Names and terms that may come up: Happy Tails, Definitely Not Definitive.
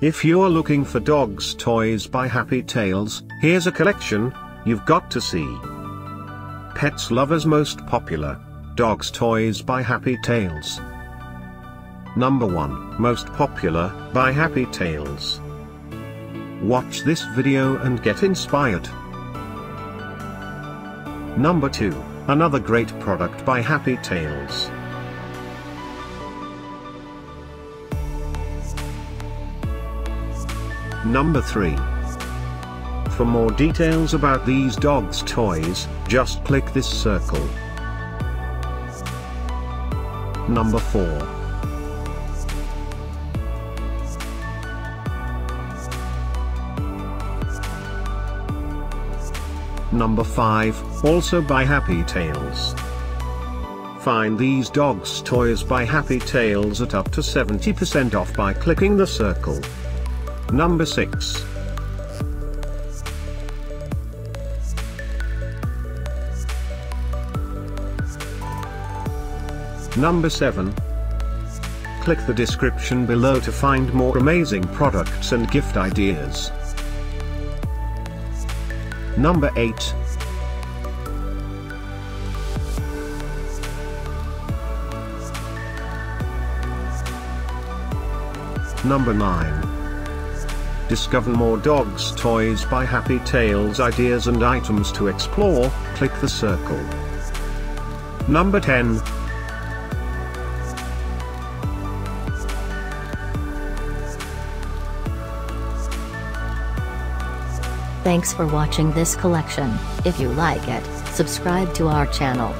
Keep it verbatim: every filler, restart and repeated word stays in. If you're looking for Dogs Toys by Happy Tails, here's a collection you've got to see. Pets Lovers Most Popular Dogs Toys by Happy Tails. Number one, Most Popular, by Happy Tails. Watch this video and get inspired. Number two, another great product by Happy Tails. Number three. For more details about these dogs toys, just click this circle. Number four. Number five, also by Happy Tails. Find these dogs toys by Happy Tails at up to seventy percent off by clicking the circle. Number six. Number seven. Click the description below to find more amazing products and gift ideas. Number eight. Number nine. Discover more dogs toys by Happy Tails ideas and items to explore, click the circle. Number ten. Thanks for watching this collection. If you like it, subscribe to our channel.